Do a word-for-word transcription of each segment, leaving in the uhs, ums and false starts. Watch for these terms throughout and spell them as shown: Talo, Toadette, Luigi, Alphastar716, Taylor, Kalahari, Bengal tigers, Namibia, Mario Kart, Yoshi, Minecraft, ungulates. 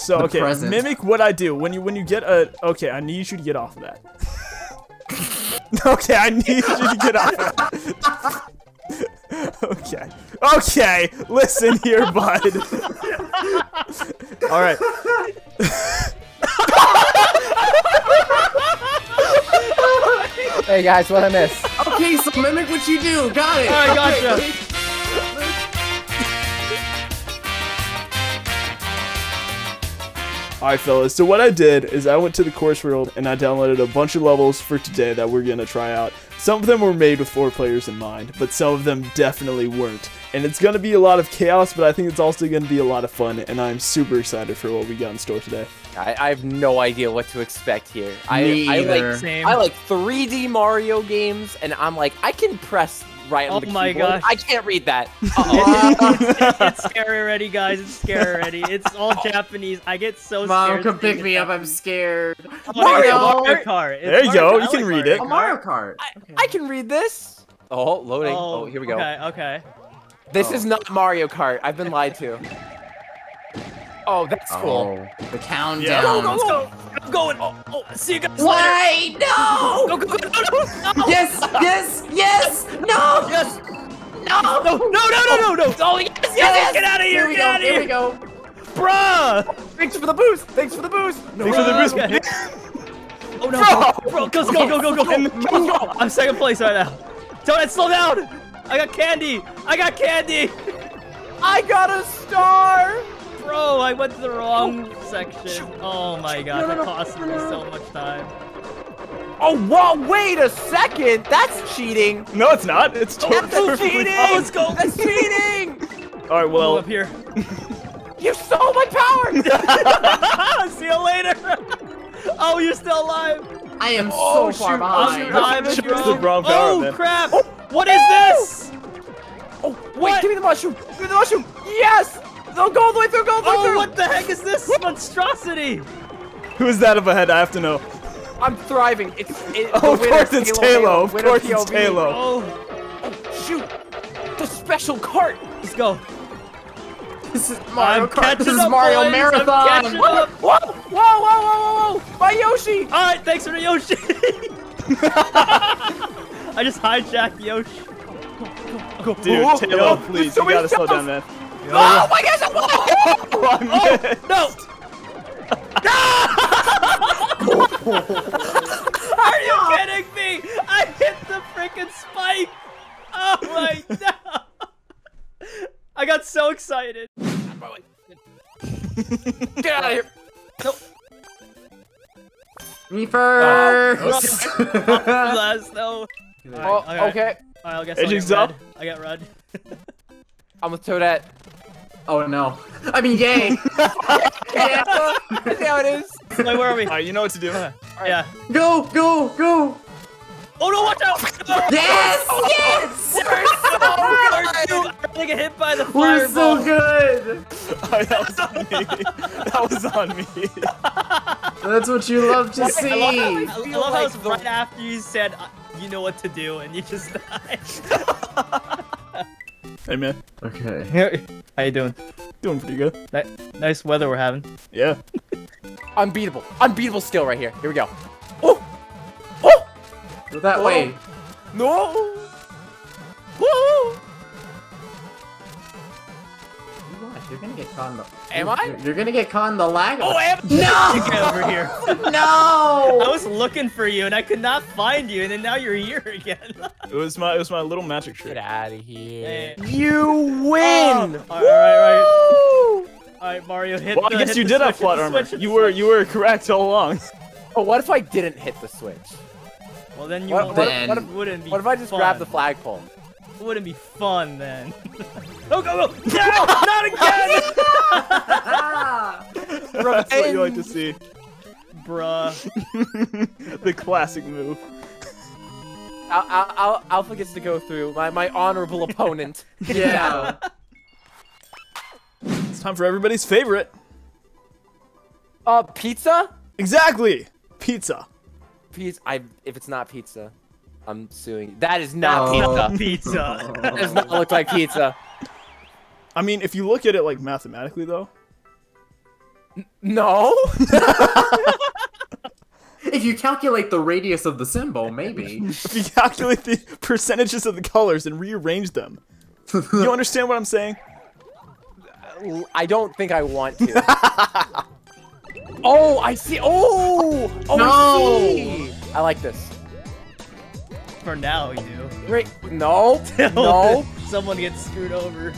So the okay, present. Mimic what I do when you when you get a. Okay, I need you to get off of that. Okay, I need you to get off of that. Okay. Okay. Listen here, bud. All right. Hey guys, what I miss? Okay, so mimic what you do. Got it. All right, gotcha. Okay. All right, fellas. So what I did is I went to the course world and I downloaded a bunch of levels for today that we're gonna try out. Some of them were made with four players in mind, but some of them definitely weren't. And it's going to be a lot of chaos, but I think it's also going to be a lot of fun, and I'm super excited for what we got in store today. I, I have no idea what to expect here. Me I, I, like, Same. I like three D Mario games, and I'm like, I can press right oh on the my keyboard. Gosh. I can't read that. Uh-oh. it's, it's, it's scary already, guys. It's scary already. It's all Japanese. I get so Mom, scared. Mom, come pick me up. I'm scared. Mario, Mario Kart. It's there you Mario go. Kart. You can like read Mario it. Kart. Mario Kart. I, okay. I can read this. Oh, loading. Oh, oh here we go. Okay, okay. This oh. is not Mario Kart. I've been lied to. Oh, that's oh. cool. The countdown. Yeah. Go, go, go. I'm going. Oh, oh, see you guys Why? Later. Why? No. Go, go, go. No, no. Yes, yes, yes. No. Yes. No. No, no, no, no, no. no. Oh, yes, yes, yes. Get out of here. here get out of here. Here we go. Bruh. Thanks for the boost. Thanks for the boost. No. Thanks for the boost. Oh, no. Bro, go, go, go, go, go. I'm second place right now. Toadette, slow down. I got candy! I got candy! I got a star! Bro, I went to the wrong oh. section. Oh my god, no, no, that cost no, no. me so much time. Oh, whoa, wait a second! That's cheating! No, it's not. It's cheating! That's cheating! Let's go! That's cheating! Alright, well... I'm up here. You stole my power! See you later! Oh, you're still alive! I am oh, so far shoot. behind. I'm I'm the wrong power, oh, man. crap! Oh. What is this? Oh, wait, what? Give me the mushroom. Give me the mushroom. Yes! They'll go all the way through, go all the way oh, through. What the heck is this monstrosity? Who is that up ahead? I have to know. I'm thriving. It's, it, oh, of course it's Talo. Of course it's Talo. Oh. oh, shoot. The special cart. Let's go. This is Mario Kart. This is Mario boys. Marathon. Whoa, whoa, whoa, whoa, whoa, whoa. My Yoshi. All right, thanks for the Yoshi. I just hijacked Yoshi. Go, go, go, go. Dude, Taylor, please, you gotta slow down, man. Oh my gosh! Oh, no! No! Are you kidding me? I hit the freaking spike! Oh my god! I got so excited. Get out of here! Nope. Me first. Uh, last though. No. Oh, okay. All right, I'll guess I'll get red. I got red. I'm with Toadette. Oh no. I mean, yay. Yeah. That's how it is. Wait, where are we? All right, you know what to do. All right. Yeah. Go, go, go. Oh no! Watch out! Yes! Oh, yes! We're so good. I'm gonna get hit by the fireball. We're so good. Oh, that was on me. That was on me. That's what you love to see. I love how, I I love how it's right after you said you know what to do and you just died. Hey man. Okay. How you doing? Doing pretty good. Nice weather we're having. Yeah. Unbeatable. Unbeatable skill right here. Here we go. Oh. Oh. That Whoa. way. No. Whoa. You're gonna get caught in the. Am you're, I? You're gonna get caught in the lag. Oh, am no! Get over here. No. I was looking for you and I could not find you, and then now you're here again. It was my, it was my little magic trick. Get out of here. Hey. You win. Oh. All right, all right, all right. All right, Mario hit. Well, the, I guess hit you did have flat armor. You were, you were correct all along. Oh, what if I didn't hit the switch? Well, then you what, then. What, if, what, if, wouldn't be what if I just fun. grabbed the flagpole? It wouldn't be fun then. Oh, go, go! No! Not again! That's what you like to see. Bruh. The classic move. I'll, I'll, I'll, Alpha gets to go through. My, my honorable opponent. Yeah. It's time for everybody's favorite. Uh, pizza? Exactly! Pizza. Pizza. I, if it's not pizza, I'm suing you. That is not oh. pizza. Pizza. That does not look like pizza. I mean, if you look at it like mathematically, though, N no. If you calculate the radius of the symbol, maybe. If you calculate the percentages of the colors and rearrange them. You understand what I'm saying? I don't think I want to. Oh, I see. Oh, oh no. I see. I like this. For now, you do. Great. No. No. Someone gets screwed over.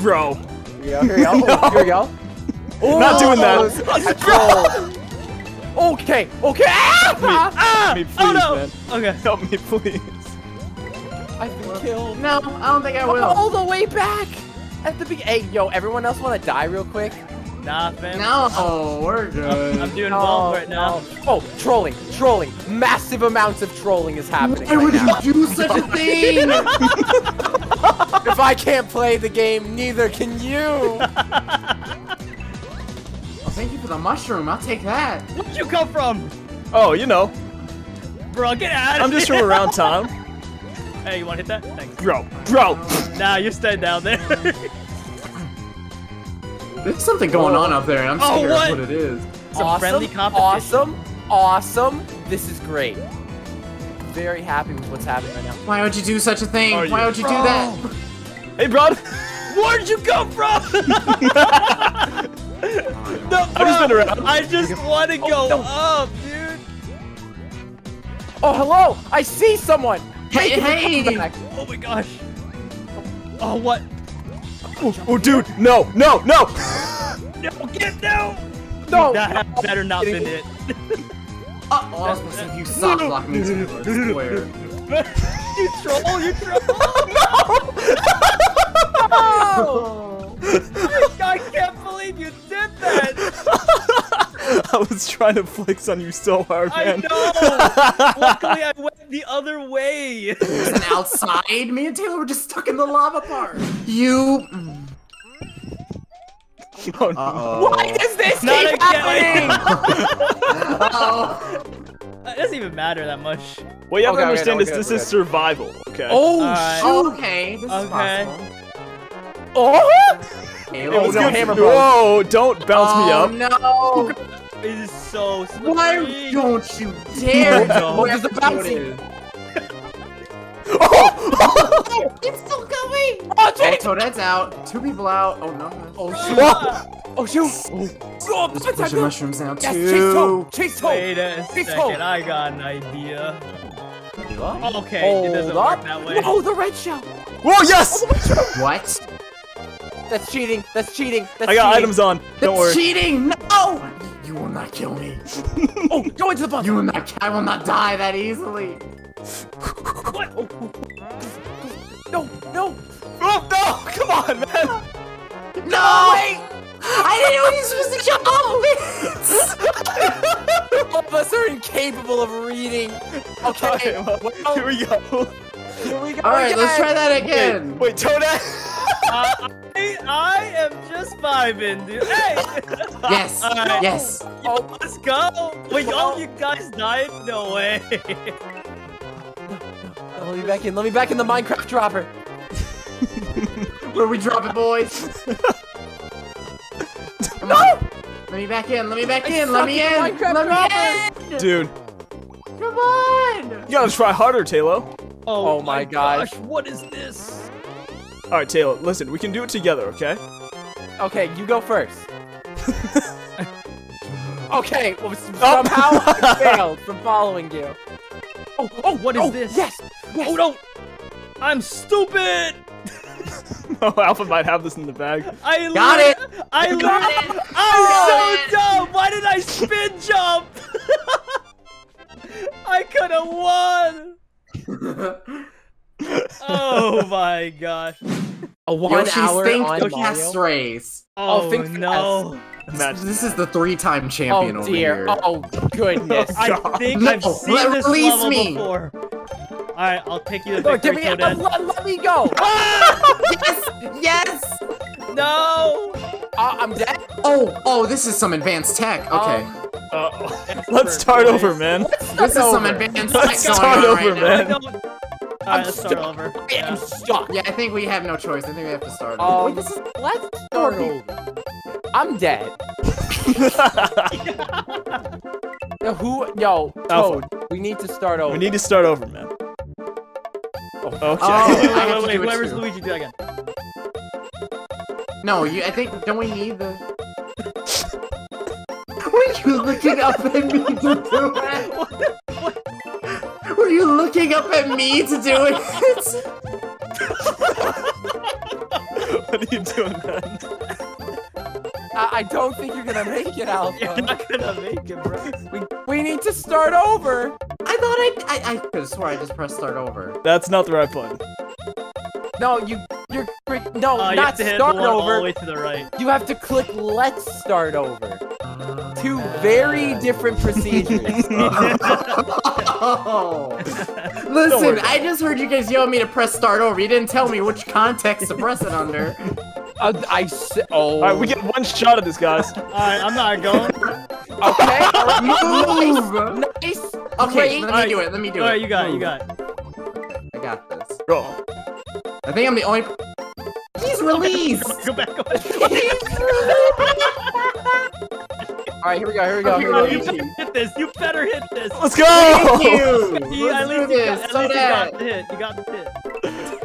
Bro. Yeah, here we go. No. Oh, here we go. Oh, not doing that. Bro. Okay, okay. Help me, ah! Help me please, oh, no. Man. Okay. Help me, please. I've been killed. No, I don't think I will. I'm all the way back at the beginning. Hey, yo, everyone else want to die real quick? Nah, fam. No, oh, we're good. I'm doing well no, right now. No. Oh, trolling, trolling. Massive amounts of trolling is happening. Why right would now. you do such a thing? If I can't play the game, neither can you. Thank you for the mushroom, I'll take that. Where'd you come from? Oh, you know. Bro, get out of I'm here. I'm just from around town. Hey, you wanna hit that? Thanks. Bro, bro. Nah, you're staying down there. There's something going oh. on up there, and I'm scared oh, what? of what it is. It's awesome, a friendly competition. Awesome, awesome. This is great. Very happy with what's happening right now. Why would you do such a thing? Are Why you? would you bro. do that? Hey, bro. Where'd you come from? No, I've just been around. I just want to oh, go no. up, dude. Oh, hello! I see someone. Hey, hey! hey. Oh my gosh! Oh, what? Oh, oh dude! No, no, no! No, get no! No! That no, better not been it. Uh, oh, I was supposed to you sock block me too. I swear. You troll! You troll! No! No! I can't believe you did that! I was trying to flex on you so hard, man. I know! Luckily, I went the other way. And outside, me and Taylor were just stuck in the lava part. You... Oh, no. Uh-oh. Why does this Not keep happening? Uh-oh. It doesn't even matter that much. What you have okay, to understand okay, no, is this is survival, okay? Oh, right. shoot! Okay, this okay. is possible. Oh! It was no, hammer Whoa, don't bounce oh, me up. Oh, no! It is so slippery. Why don't you dare? What is the bouncing? Oh! It's still going! Oh, Toadette's out. Two people out. Oh, no. Oh, shoot. Oh, oh shoot. Oh, there's a bunch of mushrooms now, yes, too. Chase Toad. Wait a chase second. Home. I got an idea. Oh, okay, Hold it doesn't up. work that way. Oh, the red shell. Whoa, yes! Oh, what? That's cheating. That's cheating. That's I got cheating. items on. Don't That's worry. cheating. No! You will not kill me. Oh, go into the bus. You will not. I will not die that easily. What? Oh, no, no. Oh, no. Come on, man. No! Wait. I didn't know he was supposed to jump off. All of us are incapable of reading. Okay. okay well, well, here we go. Here we go. All right, again. let's try that again. Wait, wait Toadette. Uh, I, I am just vibing, dude. Hey! Yes! Right. Yes! Oh, let's go! Wait, all you guys died? No way! Let me back in, let me back in the Minecraft dropper! Where we drop it, boys! No! Let me back in, let me back in, let me in! Minecraft let me in! Dude. Come on! You gotta try harder, Talo. Oh, oh my gosh, gosh, what is this? All right, Taylor, listen, we can do it together, okay? Okay, you go first. Okay, well, somehow oh. I failed from following you. Oh, oh, what is oh, this? Yes, yes! Oh, no! I'm stupid! No, Alpha might have this in the bag. I got it! I got it! I'm oh, so man. dumb! Why did I spin jump? I could have won! Oh my gosh. A one Yoshi's hour think on Mario? Cast race. Oh, oh think no. This, this is the three-time champion oh, over here. Oh dear. Oh goodness. I think no, I've seen let, this level me. before. Alright, I'll take you to the victory, Toadette. Let, let, let me go! Yes! Yes! No! Uh, I'm dead? Oh, oh, this is some advanced tech. Okay. Um, uh, let's start place. over, man. Let's this is over. some advanced let's tech start going over, right man. Now. Alright, let's start over. Yeah. I'm stuck. Yeah, I think we have no choice. I think we have to start over. Um, Wait, this is... Let's start over. I'm dead. Who? Yo, Toad, we need to start over. We need to start over, man. Oh. Okay. Oh, wait, wait, wait, wait. Whoever's Luigi, do that again. No, you. I think. Don't we need the? Were you looking up at me to do it? What? What? Were you looking up at me to do it? What are you doing, man? I, I don't think you're gonna make it, Alpha. You're not gonna make it, bro. We we need to start over. I thought I I, I could have sworn I just pressed start over. That's not the right button. No, you you're freaking no, uh, not to start over. All the way to the right. You have to click let's start over. Oh, Two man. very different procedures. Oh. Listen, I just heard you guys yell at me to press start over. You didn't tell me which context to press it under. Uh, I si oh. All right, we get one shot at this, guys. All right, I'm not going. Okay. Move. Nice. Okay, Great. let me right. do it. Let me do all it. All right, you got Move. it. You got it. I got this. Roll. I think I'm the only. He's released. Go back. Go back. Go back. He's released. All right, here we go. Here we go. Here oh, we go. You better hit this. You better hit this. Let's go. Thank you. you Let's do this. Got, so you got the hit. You got the hit.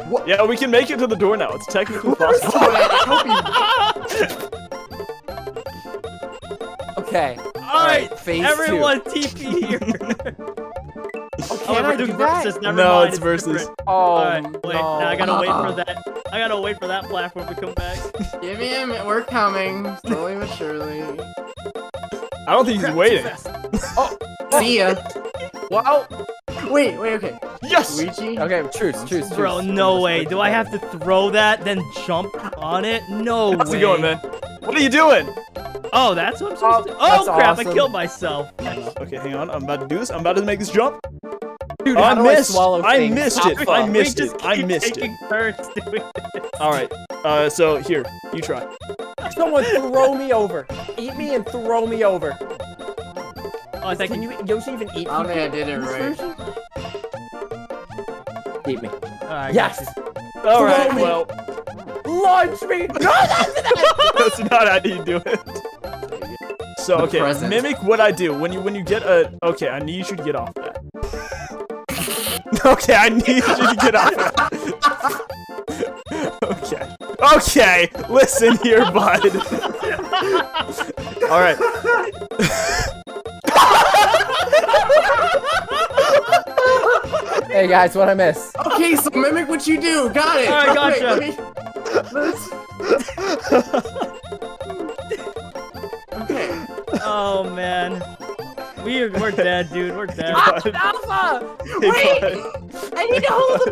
What? Yeah, we can make it to the door now. It's technically possible. Okay. All, All right. right phase everyone, two. T P here. Oh, oh we're doing do versus. Never no, mind. it's versus. It's oh, All right, wait. No. Now I gotta wait for that. I gotta wait for that platform to come back. Give me a minute. We're coming. Slowly but surely. I don't think he's Crap, waiting. Oh, see ya. Wow. Wait, wait, okay. Yes. Luigi. Okay, truce, truce, Bro, truce. no way. Do I have to throw that, then jump on it? No How's way. How's it going, man? What are you doing? Oh, that's what I'm supposed oh, to- Oh, crap, awesome. I killed myself. Okay, hang on. I'm about to do this. I'm about to make this jump. Dude, oh, I, missed. I, I missed it. Fuck. I missed it. I missed it. Alright, uh, so here, you try. Someone throw me over. Eat me and throw me over. Oh, is that Can you Yoshi even eat me? I don't think I did it right. Eat me. Alright. Yes! Alright, well. Launch me! No, that's not! That's not how you do it. So, okay, mimic what I do. When you when you get a... Okay, I need you to get off that. Okay, I need you to get off that. Okay. Okay, listen here, bud. All right. Hey, guys, what I miss? Okay, so mimic what you do. Got it. All right, gotcha. Wait, me... Okay. Oh, man. We're, we're dead, dude. We're dead. Ah, Alpha! Hey, Wait! Bud. I need to hold the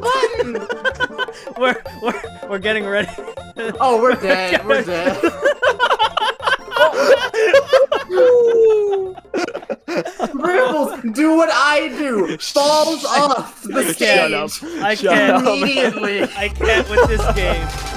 button! we're, we're, we're getting ready. Oh, we're dead. We're dead. Oh. Gribbles, do what I do. Falls off the stage. Shut up. I can't. Immediately. I can't with this game.